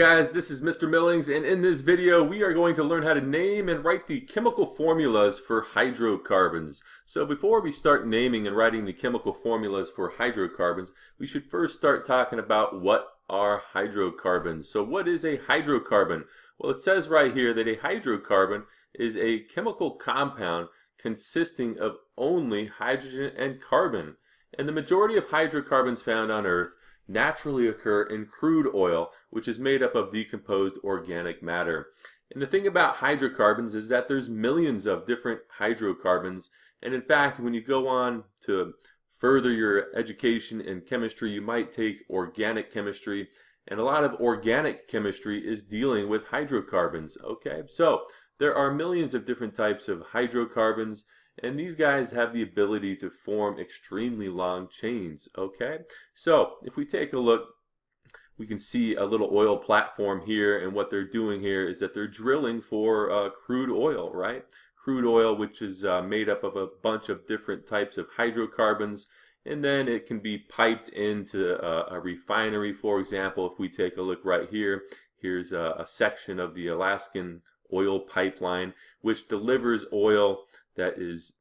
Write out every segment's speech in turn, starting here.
Guys, this is Mr. Millings, and in this video we are going to learn how to name and write the chemical formulas for hydrocarbons. So before we start naming and writing the chemical formulas for hydrocarbons, we should first start talking about what are hydrocarbons. So what is a hydrocarbon? Well, it says right here that a hydrocarbon is a chemical compound consisting of only hydrogen and carbon. And the majority of hydrocarbons found on Earth naturally occur in crude oil, which is made up of decomposed organic matter. And the thing about hydrocarbons is that there's millions of different hydrocarbons, and in fact when you go on to further your education in chemistry, you might take organic chemistry, and a lot of organic chemistry is dealing with hydrocarbons. Okay, so there are millions of different types of hydrocarbons, and these guys have the ability to form extremely long chains, okay? So if we take a look, we can see a little oil platform here, and what they're doing here is that they're drilling for crude oil, right? Crude oil, which is made up of a bunch of different types of hydrocarbons, and then it can be piped into a refinery. For example, if we take a look right here, here's a section of the Alaskan oil pipeline, which delivers oil that is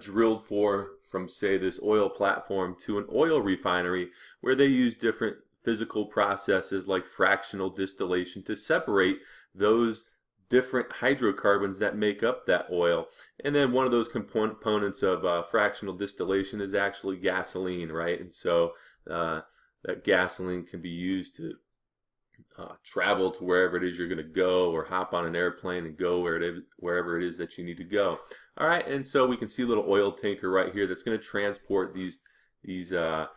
drilled for from, say, this oil platform to an oil refinery, where they use different physical processes like fractional distillation to separate those different hydrocarbons that make up that oil. And then one of those components of fractional distillation is actually gasoline, right? And so that gasoline can be used to travel to wherever it is you're going to go, or hop on an airplane and go wherever it is that you need to go. All right, and so we can see a little oil tanker right here that's going to transport the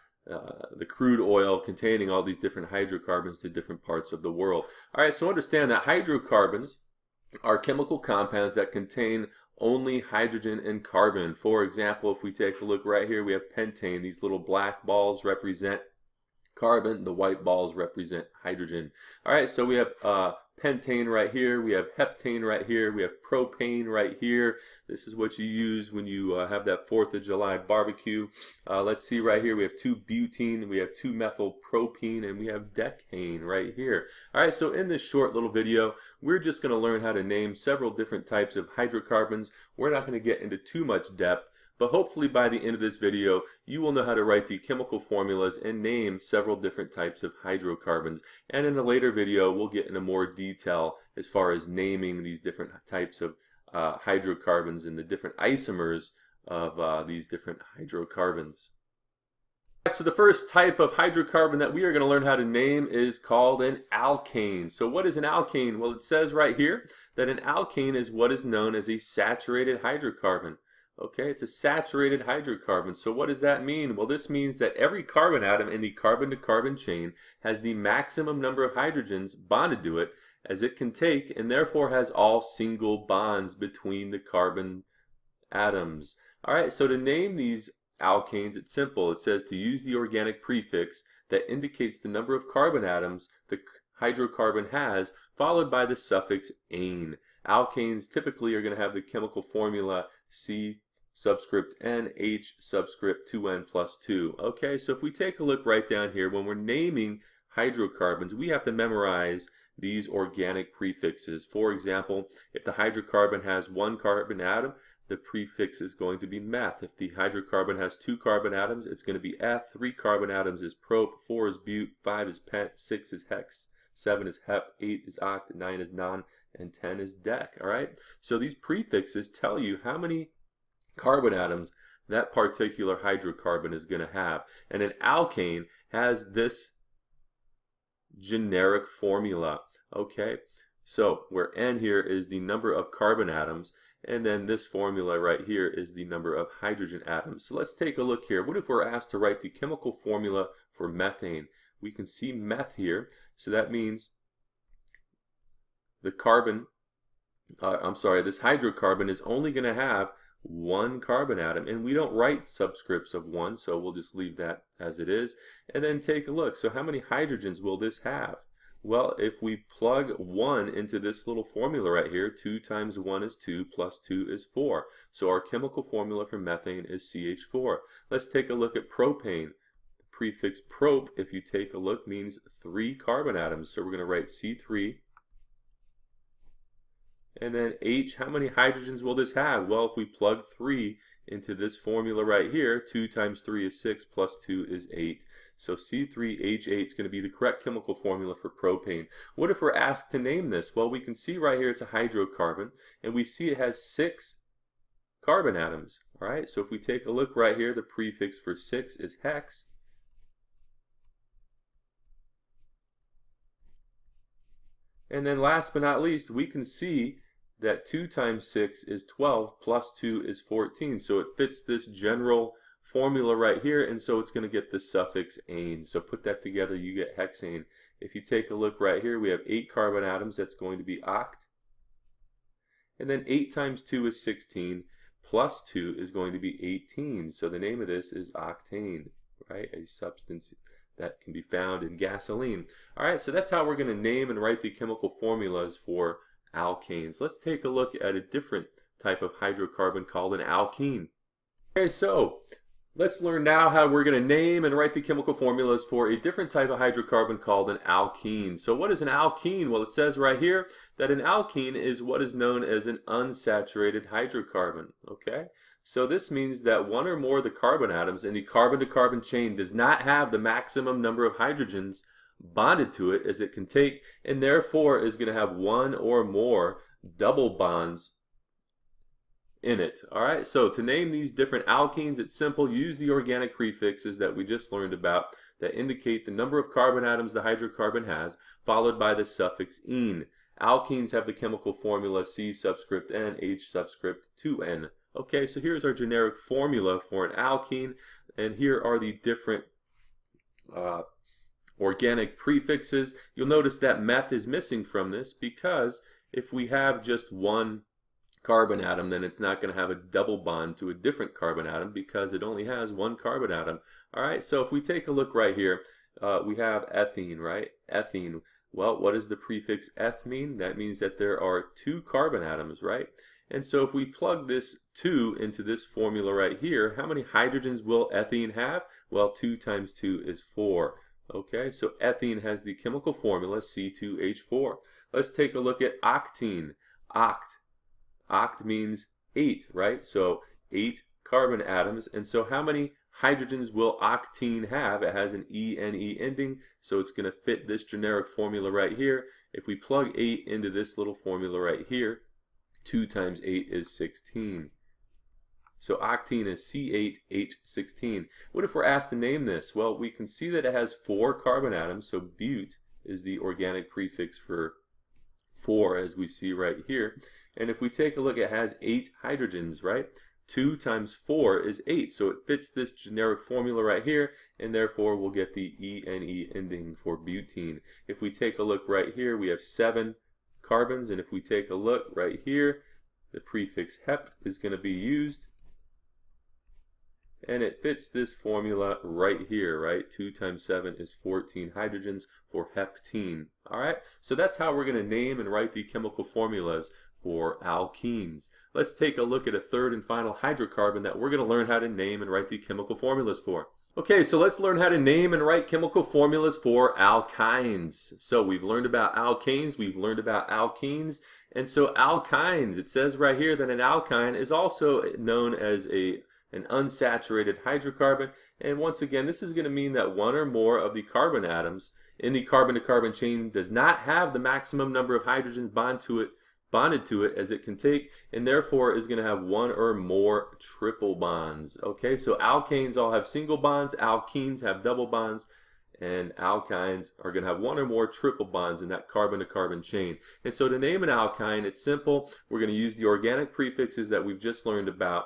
crude oil containing all these different hydrocarbons to different parts of the world. All right, so understand that hydrocarbons are chemical compounds that contain only hydrogen and carbon. For example, if we take a look right here, we have pentane. These little black balls represent carbon, the white balls represent hydrogen. Alright, so we have pentane right here, we have heptane right here, we have propane right here. This is what you use when you have that 4th of July barbecue. Let's see right here, we have 2 butene, we have 2 methylpropene, and we have decane right here. Alright, so in this short little video, we're just going to learn how to name several different types of hydrocarbons. We're not going to get into too much depth, but hopefully by the end of this video, you will know how to write the chemical formulas and name several different types of hydrocarbons. And in a later video, we'll get into more detail as far as naming these different types of hydrocarbons and the different isomers of these different hydrocarbons. So the first type of hydrocarbon that we are going to learn how to name is called an alkane. So what is an alkane? Well, it says right here that an alkane is what is known as a saturated hydrocarbon. Okay, it's a saturated hydrocarbon. So what does that mean? Well, this means that every carbon atom in the carbon-to-carbon chain has the maximum number of hydrogens bonded to it as it can take, and therefore has all single bonds between the carbon atoms. Alright, so to name these alkanes, it's simple. It says to use the organic prefix that indicates the number of carbon atoms the hydrocarbon has, followed by the suffix "-ane". Alkanes typically are going to have the chemical formula C subscript N, H subscript 2N plus 2. Okay, so if we take a look right down here, when we're naming hydrocarbons, we have to memorize these organic prefixes. For example, if the hydrocarbon has one carbon atom, the prefix is going to be meth. If the hydrocarbon has 2 carbon atoms, it's going to be eth. 3 carbon atoms is prop, 4 is but, 5 is pent, 6 is hex, 7 is hep, 8 is oct, 9 is non, and 10 is dec. Alright, so these prefixes tell you how many carbon atoms that particular hydrocarbon is going to have. And an alkane has this generic formula. Okay, so where N here is the number of carbon atoms, and then this formula right here is the number of hydrogen atoms. So let's take a look here. What if we're asked to write the chemical formula for methane? We can see meth here, so that means the carbon, this hydrocarbon is only going to have 1 carbon atom, and we don't write subscripts of 1, so we'll just leave that as it is. And then take a look, so how many hydrogens will this have? Well, if we plug 1 into this little formula right here, 2 times 1 is 2, plus 2 is 4. So our chemical formula for methane is CH4. Let's take a look at propane. prefix prop, if you take a look, means three carbon atoms. So we're going to write C3. And then H, how many hydrogens will this have? Well, if we plug 3 into this formula right here, 2 times 3 is 6, plus 2 is 8. So C3H8 is going to be the correct chemical formula for propane. What if we're asked to name this? Well, we can see right here it's a hydrocarbon, and we see it has 6 carbon atoms. All right, so if we take a look right here, the prefix for 6 is hex. And then last but not least, we can see that 2 times 6 is 12, plus 2 is 14. So it fits this general formula right here, and so it's going to get the suffix ane. So put that together, you get hexane. If you take a look right here, we have 8 carbon atoms. That's going to be oct. And then 8 times 2 is 16, plus 2 is going to be 18. So the name of this is octane, right? A substance that can be found in gasoline. All right, so that's how we're going to name and write the chemical formulas for alkanes. Let's take a look at a different type of hydrocarbon called an alkene. Okay, so let's learn now how we're going to name and write the chemical formulas for a different type of hydrocarbon called an alkene. So what is an alkene? Well, it says right here that an alkene is what is known as an unsaturated hydrocarbon, okay? So this means that one or more of the carbon atoms in the carbon-to-carbon chain does not have the maximum number of hydrogens bonded to it as it can take, and therefore is going to have one or more double bonds in it. All right, so to name these different alkenes, it's simple. Use the organic prefixes that we just learned about that indicate the number of carbon atoms the hydrocarbon has, followed by the suffix -ene. Alkenes have the chemical formula C subscript N, H subscript 2N. Okay, so here's our generic formula for an alkene, and here are the different organic prefixes. You'll notice that meth is missing from this because if we have just one carbon atom, then it's not going to have a double bond to a different carbon atom because it only has one carbon atom. All right, so if we take a look right here, we have ethene, right? Ethene. Well, what does the prefix eth mean? That means that there are 2 carbon atoms, right? And so if we plug this 2 into this formula right here, how many hydrogens will ethene have? Well, 2 times 2 is 4. Okay, so ethene has the chemical formula C2H4. Let's take a look at octene. Oct. Oct means 8, right? So 8 carbon atoms. And so how many hydrogens will octene have? It has an E-N-E ending, so it's going to fit this generic formula right here. If we plug 8 into this little formula right here, 2 times 8 is 16. So octene is C8H16. What if we're asked to name this? Well, we can see that it has 4 carbon atoms, so bute is the organic prefix for 4 as we see right here. And if we take a look, it has 8 hydrogens, right? 2 times 4 is 8, so it fits this generic formula right here, and therefore we'll get the E-N-E ending for butene. If we take a look right here, we have 7 carbons, and if we take a look right here, the prefix hept is going to be used, and it fits this formula right here, right? 2 times 7 is 14 hydrogens for heptene. All right, so that's how we're going to name and write the chemical formulas for alkenes. Let's take a look at a third and final hydrocarbon that we're going to learn how to name and write the chemical formulas for. Okay, so let's learn how to name and write chemical formulas for alkynes. So we've learned about alkanes, we've learned about alkenes, and so alkynes, it says right here that an alkyne is also known as an unsaturated hydrocarbon, and once again, this is going to mean that one or more of the carbon atoms in the carbon-to-carbon chain does not have the maximum number of hydrogens bonded to it as it can take, and therefore is going to have one or more triple bonds. Okay, so alkanes all have single bonds, alkenes have double bonds, and alkynes are going to have one or more triple bonds in that carbon-to-carbon chain. And so to name an alkyne, it's simple. We're going to use the organic prefixes that we've just learned about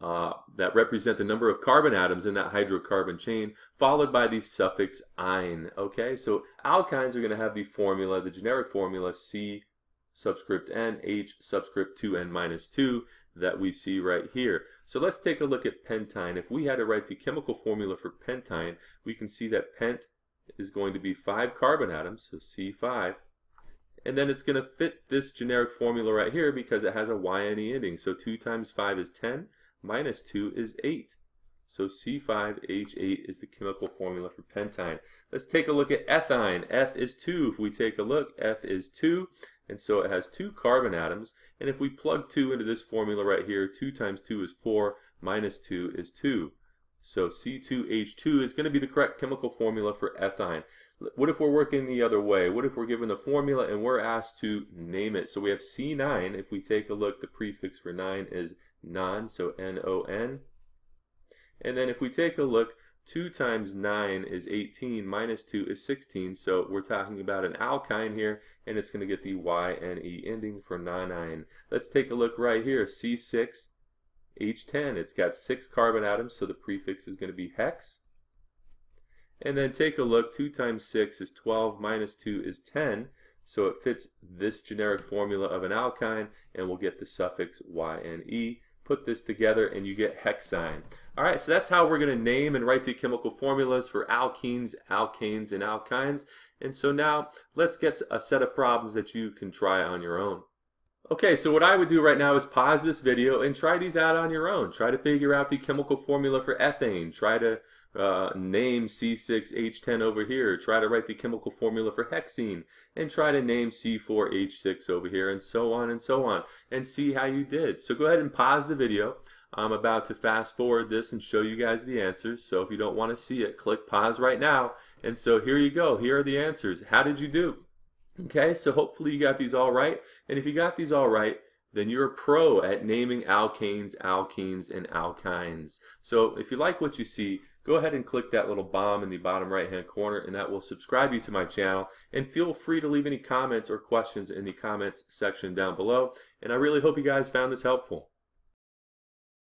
that represent the number of carbon atoms in that hydrocarbon chain, followed by the suffix -ine. Okay, so alkynes are going to have the formula, the generic formula C subscript N, H subscript 2N minus 2 that we see right here. So let's take a look at pentine. If we had to write the chemical formula for pentine, we can see that pent is going to be 5 carbon atoms, so C5, and then it's going to fit this generic formula right here because it has a YNE ending. So 2 times 5 is 10, minus 2 is 8. So C5H8 is the chemical formula for pentine. Let's take a look at ethyne. Eth is 2. If we take a look, eth is 2. And so it has 2 carbon atoms. And if we plug 2 into this formula right here, 2 times 2 is 4, minus 2 is 2. So C2H2 is going to be the correct chemical formula for ethyne. What if we're working the other way? What if we're given the formula and we're asked to name it? So we have C9. If we take a look, the prefix for 9 is non, so N-O-N. And then if we take a look, 2 times 9 is 18, minus 2 is 16. So we're talking about an alkyne here, and it's going to get the Y-N-E ending for nonyne. Let's take a look right here, C6H10. It's got 6 carbon atoms, so the prefix is going to be hex. And then take a look, 2 times 6 is 12, minus 2 is 10. So it fits this generic formula of an alkyne, and we'll get the suffix YNE. Put this together and you get hexane. Alright, so that's how we're going to name and write the chemical formulas for alkenes, alkanes, and alkynes. And so now let's get a set of problems that you can try on your own. Okay, so what I would do right now is pause this video and try these out on your own. Try to figure out the chemical formula for ethane. Try to name C6H10 over here. Try to write the chemical formula for hexene. And try to name C4H6 over here, and so on, and see how you did. So go ahead and pause the video. I'm about to fast forward this and show you guys the answers. So if you don't want to see it, click pause right now. And so here you go. Here are the answers. How did you do? Okay, so hopefully you got these all right. And if you got these all right, then you're a pro at naming alkanes, alkenes, and alkynes. So if you like what you see, go ahead and click that little bomb in the bottom right hand corner, and that will subscribe you to my channel. And feel free to leave any comments or questions in the comments section down below. And I really hope you guys found this helpful.